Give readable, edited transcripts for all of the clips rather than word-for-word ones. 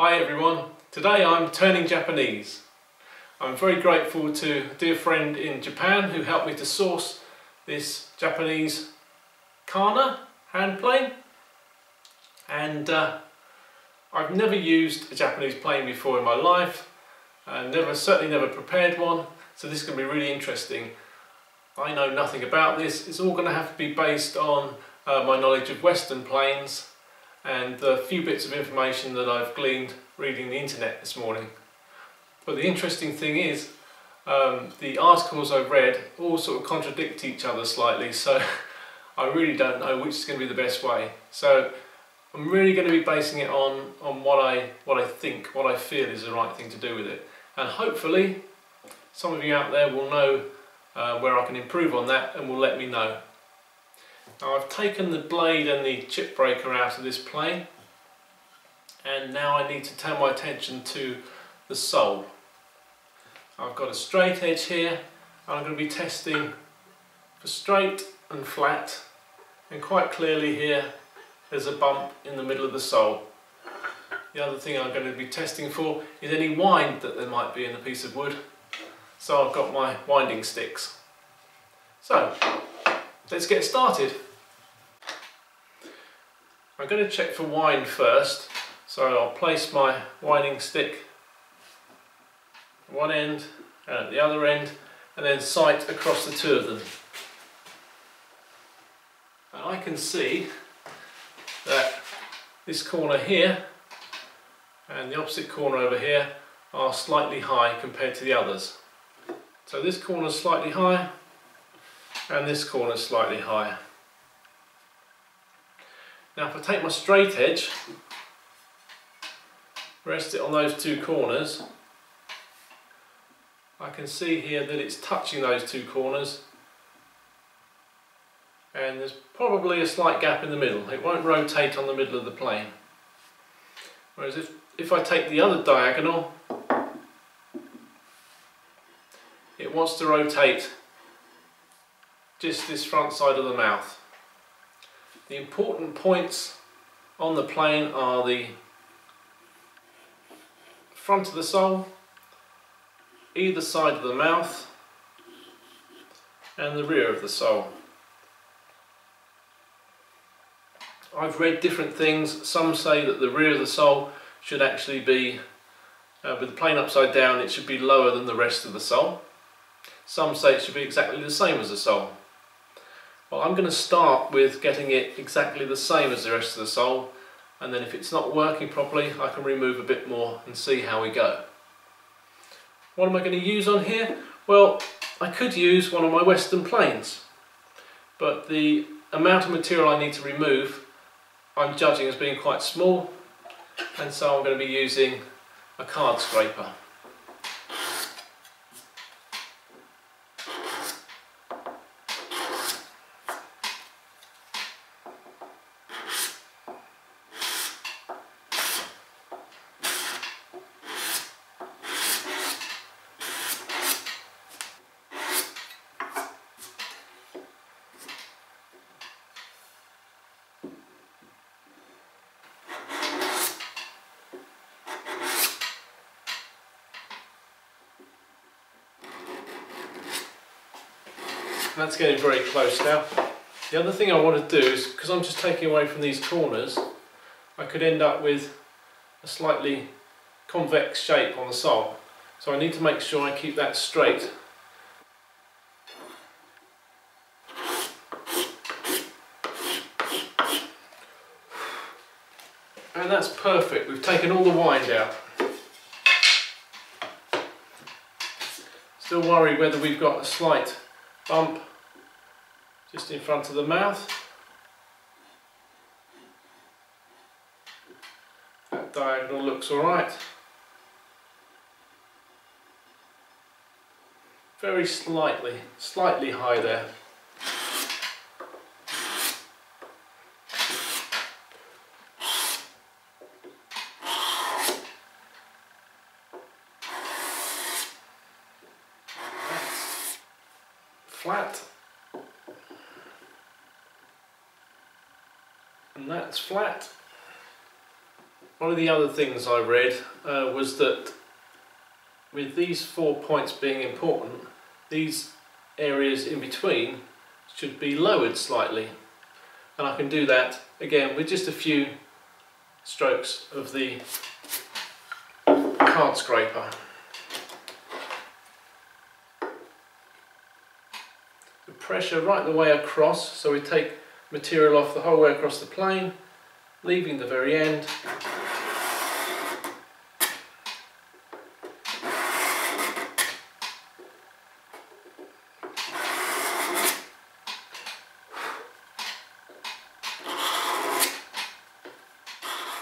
Hi everyone, today I'm turning Japanese. I'm very grateful to a dear friend in Japan who helped me to source this Japanese Kanna hand plane, and I've never used a Japanese plane before in my life, certainly never prepared one, so this is going to be really interesting. I know nothing about this. It's all going to have to be based on my knowledge of Western planes and the few bits of information that I've gleaned reading the internet this morning. But the interesting thing is, the articles I've read all sort of contradict each other slightly, so I really don't know which is going to be the best way. So I'm really going to be basing it on what I think, what I feel is the right thing to do with it. And hopefully some of you out there will know where I can improve on that and will let me know. Now I've taken the blade and the chip breaker out of this plane, and now I need to turn my attention to the sole. I've got a straight edge here, and I'm going to be testing for straight and flat, and quite clearly here there's a bump in the middle of the sole. The other thing I'm going to be testing for is any wind that there might be in a piece of wood, so I've got my winding sticks. So let's get started. I'm going to check for wind first, so I'll place my winding stick at one end and at the other end, and then sight across the two of them. And I can see that this corner here and the opposite corner over here are slightly high compared to the others. So this corner is slightly high and this corner is slightly higher. Now if I take my straight edge, rest it on those two corners, I can see here that it's touching those two corners, and there's probably a slight gap in the middle. It won't rotate on the middle of the plane. Whereas if I take the other diagonal, it wants to rotate just this front side of the mouth. The important points on the plane are the front of the sole, either side of the mouth, and the rear of the sole. I've read different things. Some say that the rear of the sole should actually be, with the plane upside down, it should be lower than the rest of the sole. Some say it should be exactly the same as the sole. Well, I'm going to start with getting it exactly the same as the rest of the sole, and then if it's not working properly I can remove a bit more and see how we go. What am I going to use on here? Well, I could use one of my Western planes, but the amount of material I need to remove I'm judging as being quite small, and so I'm going to be using a card scraper. That's getting very close now. The other thing I want to do is, because I'm just taking away from these corners, I could end up with a slightly convex shape on the sole. So I need to make sure I keep that straight. And that's perfect. We've taken all the wind out. Still worry whether we've got a slight bump just in front of the mouth. That diagonal looks alright. Very slightly high there. Flat, and that's flat, One of the other things I read was that with these 4 points being important, these areas in between should be lowered slightly. And I can do that again with just a few strokes of the card scraper. The pressure right the way across, so we take material off the whole way across the plane, leaving the very end.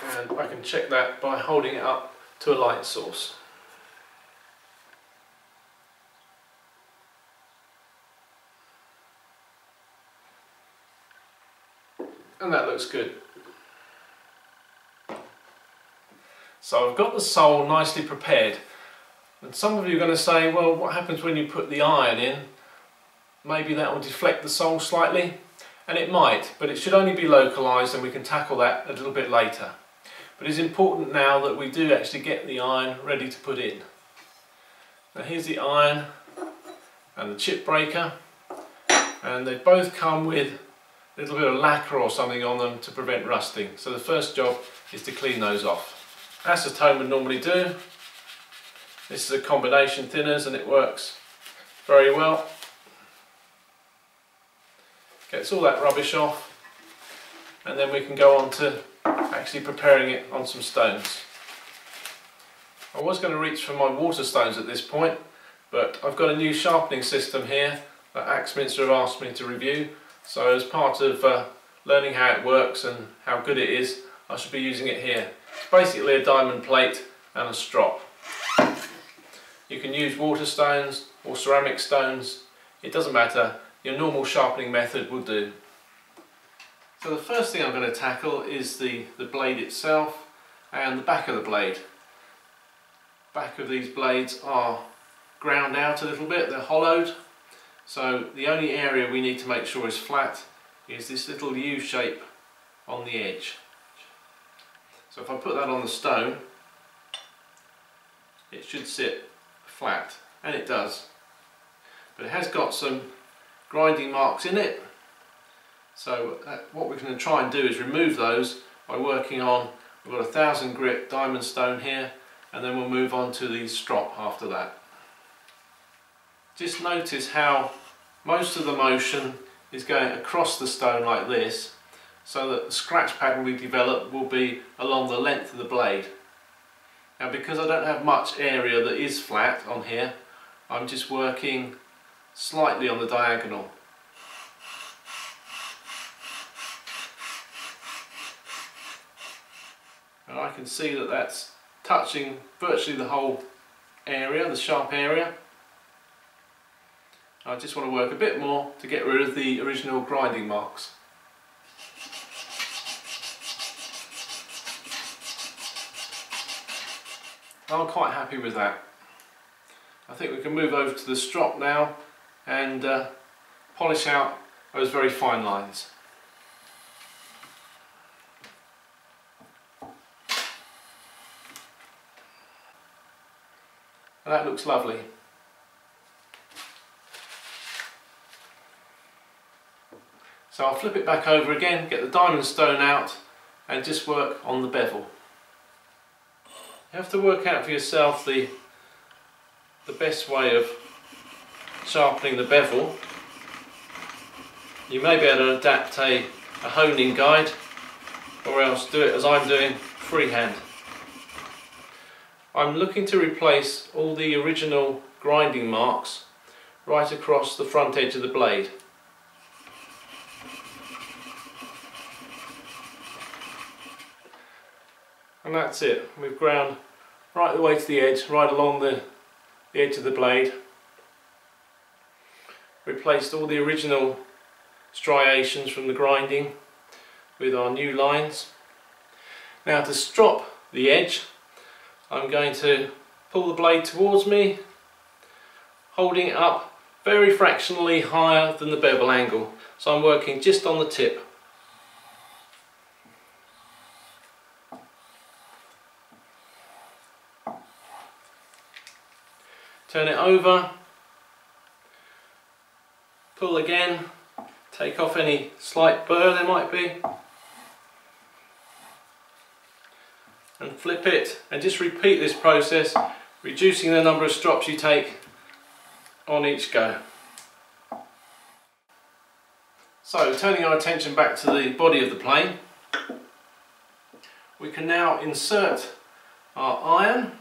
And I can check that by holding it up to a light source. And that looks good. So I've got the sole nicely prepared. And some of you are going to say, well, what happens when you put the iron in? Maybe that will deflect the sole slightly. And it might, but it should only be localized, and we can tackle that a little bit later. But it's important now that we do actually get the iron ready to put in. Now here's the iron and the chip breaker, and they both come with a little bit of lacquer or something on them to prevent rusting. So the first job is to clean those off. Acetone would normally do. This is a combination thinners and it works very well. Gets all that rubbish off, and then we can go on to actually preparing it on some stones. I was going to reach for my water stones at this point, but I've got a new sharpening system here that Axminster have asked me to review, so as part of learning how it works and how good it is, I should be using it here. It's basically a diamond plate and a strop. You can use water stones or ceramic stones, it doesn't matter, your normal sharpening method will do. So the first thing I'm going to tackle is the blade itself and the back of the blade. Back of these blades are ground out a little bit, they're hollowed, so the only area we need to make sure is flat is this little U shape on the edge. So if I put that on the stone, it should sit flat, and it does. But it has got some grinding marks in it. So what we're going to try and do is remove those by working on, we've got 1,000 grit diamond stone here, and then we'll move on to the strop after that. Just notice how most of the motion is going across the stone like this, so that the scratch pattern we develop will be along the length of the blade. Now because I don't have much area that is flat on here, I'm just working slightly on the diagonal. And I can see that that's touching virtually the whole area, the sharp area. I just want to work a bit more to get rid of the original grinding marks. I'm quite happy with that. I think we can move over to the strop now and polish out those very fine lines. That looks lovely. So I'll flip it back over again, get the diamond stone out, and just work on the bevel. You have to work out for yourself the best way of sharpening the bevel. You may be able to adapt a honing guide, or else do it as I'm doing, freehand. I'm looking to replace all the original grinding marks right across the front edge of the blade. And that's it. We've ground right the way to the edge, right along the edge of the blade. Replaced all the original striations from the grinding with our new lines. Now to strop the edge, I'm going to pull the blade towards me, holding it up very fractionally higher than the bevel angle. So I'm working just on the tip. turn it over, pull again, take off any slight burr there might be, and flip it, and just repeat this process, reducing the number of strops you take on each go. So, turning our attention back to the body of the plane, we can now insert our iron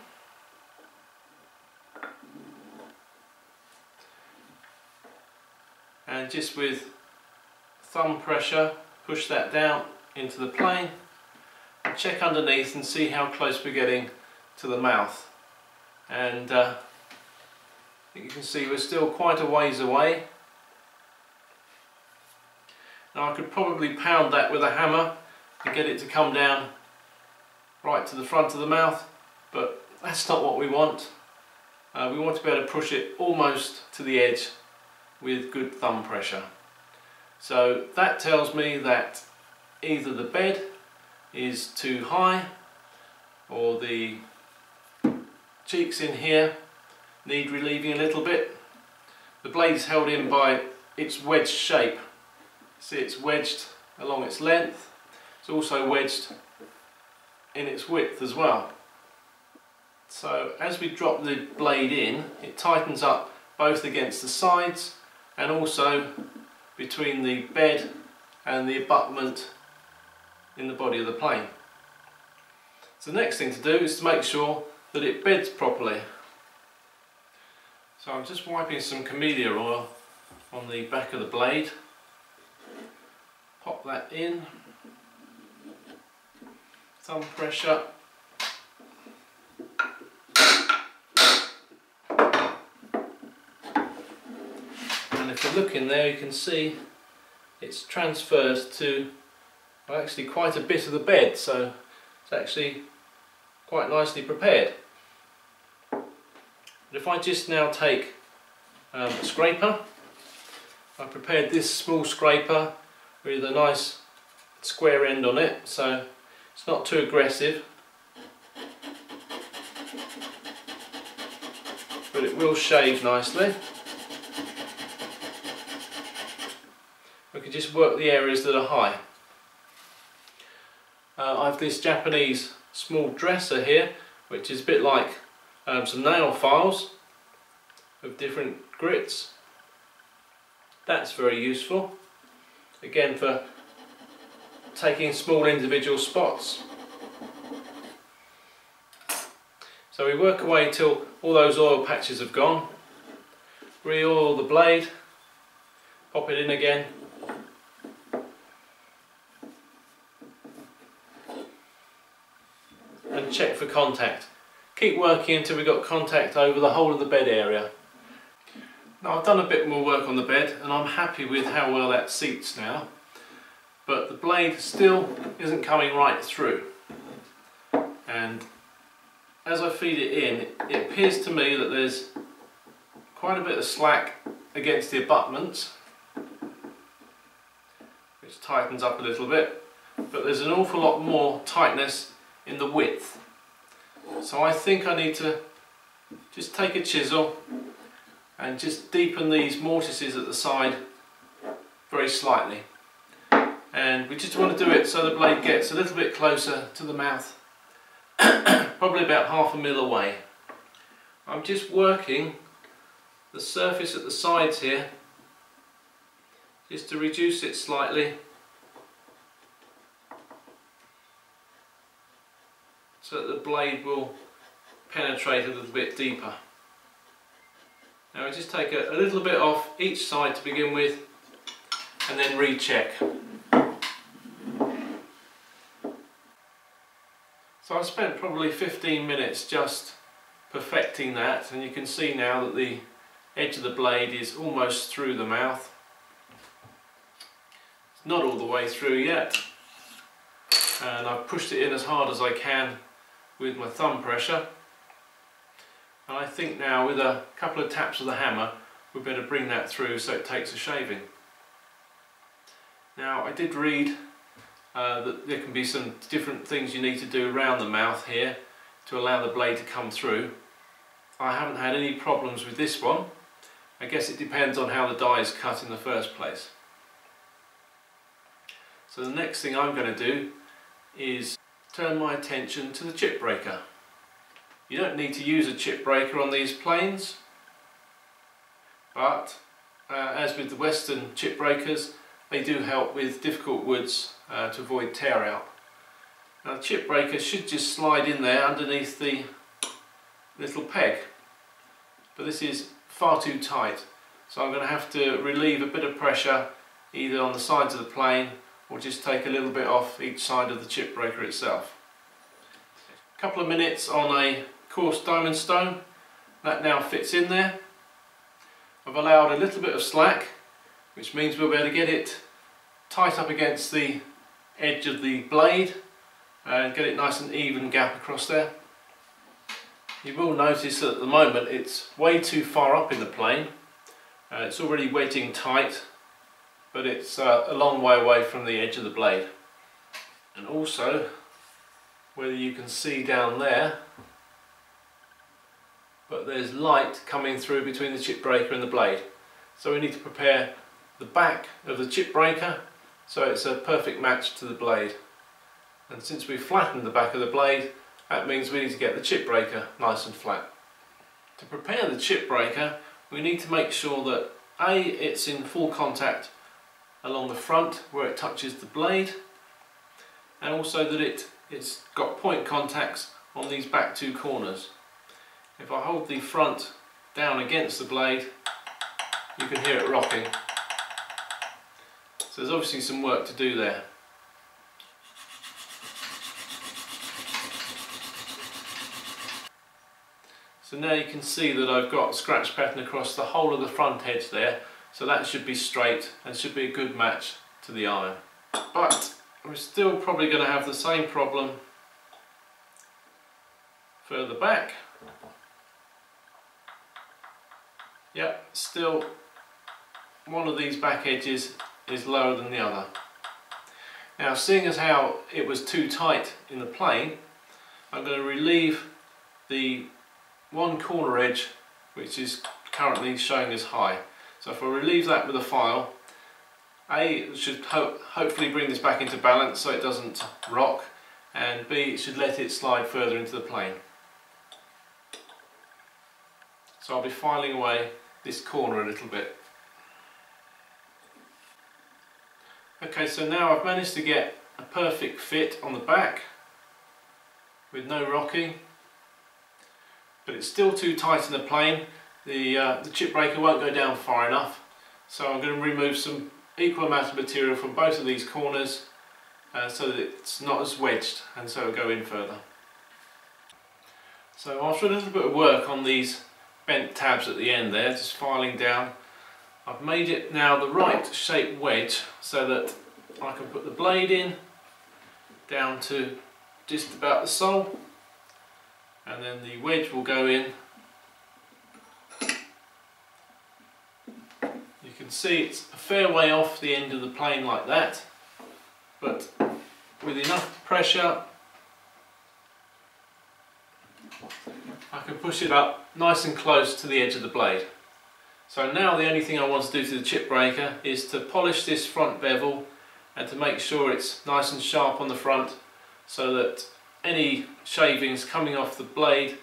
and just with thumb pressure push that down into the plane and check underneath and see how close we're getting to the mouth. And you can see we're still quite a ways away. Now I could probably pound that with a hammer to get it to come down right to the front of the mouth, but that's not what we want. We want to be able to push it almost to the edge with good thumb pressure. So that tells me that either the bed is too high or the cheeks in here need relieving a little bit. The blade's held in by its wedged shape. See, it's wedged along its length. It's also wedged in its width as well. So as we drop the blade in, it tightens up both against the sides and also between the bed and the abutment in the body of the plane. So the next thing to do is to make sure that it beds properly. So I'm just wiping some camellia oil on the back of the blade. Pop that in. Thumb pressure. And if you look in there, you can see it's transferred to, well, actually quite a bit of the bed, so it's actually quite nicely prepared. But if I just now take a scraper, I prepared this small scraper with a nice square end on it, so it's not too aggressive, but it will shave nicely. We can just work the areas that are high. I have this Japanese small dresser here, which is a bit like some nail files of different grits. That's very useful, again for taking small individual spots. So we work away till all those oil patches have gone, re-oil the blade, pop it in again, and check for contact. Keep working until we've got contact over the whole of the bed area. Now I've done a bit more work on the bed and I'm happy with how well that seats now, but the blade still isn't coming right through. And as I feed it in, it appears to me that there's quite a bit of slack against the abutments, which tightens up a little bit, but there's an awful lot more tightness in the width. So I think I need to just take a chisel and just deepen these mortises at the side very slightly. And we just want to do it so the blade gets a little bit closer to the mouth, probably about half a mil away. I'm just working the surface at the sides here, just to reduce it slightly, so that the blade will penetrate a little bit deeper. Now I just take a little bit off each side to begin with, and then recheck. So I spent probably 15 minutes just perfecting that, and you can see now that the edge of the blade is almost through the mouth. It's not all the way through yet, and I've pushed it in as hard as I can with my thumb pressure, and I think now with a couple of taps of the hammer we better bring that through so it takes a shaving. Now I did read that there can be some different things you need to do around the mouth here to allow the blade to come through. I haven't had any problems with this one. I guess it depends on how the die is cut in the first place. So the next thing I'm going to do is turn my attention to the chip breaker. You don't need to use a chip breaker on these planes, but as with the Western chip breakers, they do help with difficult woods to avoid tear out. Now the chip breaker should just slide in there underneath the little peg, but this is far too tight, so I'm going to have to relieve a bit of pressure either on the sides of the plane or just take a little bit off each side of the chip breaker itself. A couple of minutes on a coarse diamond stone, that now fits in there. I've allowed a little bit of slack, which means we'll be able to get it tight up against the edge of the blade and get it nice and even gap across there. You will notice that at the moment it's way too far up in the plane. It's already wedging tight, but it's a long way away from the edge of the blade. And also, whether you can see down there, but there's light coming through between the chip breaker and the blade. So we need to prepare the back of the chip breaker so it's a perfect match to the blade. And since we've flattened the back of the blade, that means we need to get the chip breaker nice and flat. To prepare the chip breaker, we need to make sure that A, it's in full contact along the front where it touches the blade, and also that it's got point contacts on these back two corners. If I hold the front down against the blade, you can hear it rocking. So there's obviously some work to do there. So now you can see that I've got a scratch pattern across the whole of the front edge there, so that should be straight and should be a good match to the iron. But we're still probably going to have the same problem further back. Yep, still one of these back edges is lower than the other. Now, seeing as how it was too tight in the plane, I'm going to relieve the one corner edge which is currently showing as high. So if I relieve that with a file, A, it should hopefully bring this back into balance so it doesn't rock, and B, it should let it slide further into the plane. So I'll be filing away this corner a little bit. Okay, so now I've managed to get a perfect fit on the back with no rocking. But it's still too tight in the plane. The chip breaker won't go down far enough, so I'm going to remove some equal amount of material from both of these corners so that it's not as wedged, and so it'll go in further. So after a little bit of work on these bent tabs at the end there, just filing down, I've made it now the right shape wedge so that I can put the blade in down to just about the sole, and then the wedge will go in. You can see it's a fair way off the end of the plane like that, but with enough pressure I can push it up nice and close to the edge of the blade. So now the only thing I want to do to the chip breaker is to polish this front bevel and to make sure it's nice and sharp on the front so that any shavings coming off the blade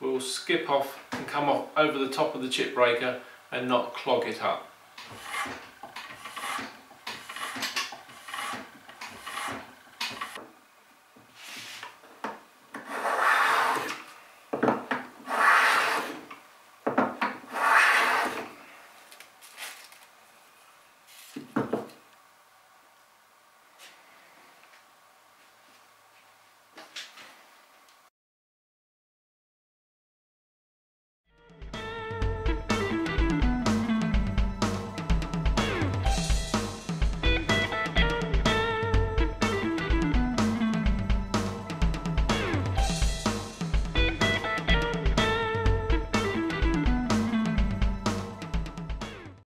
will skip off and come off over the top of the chip breaker and not clog it up.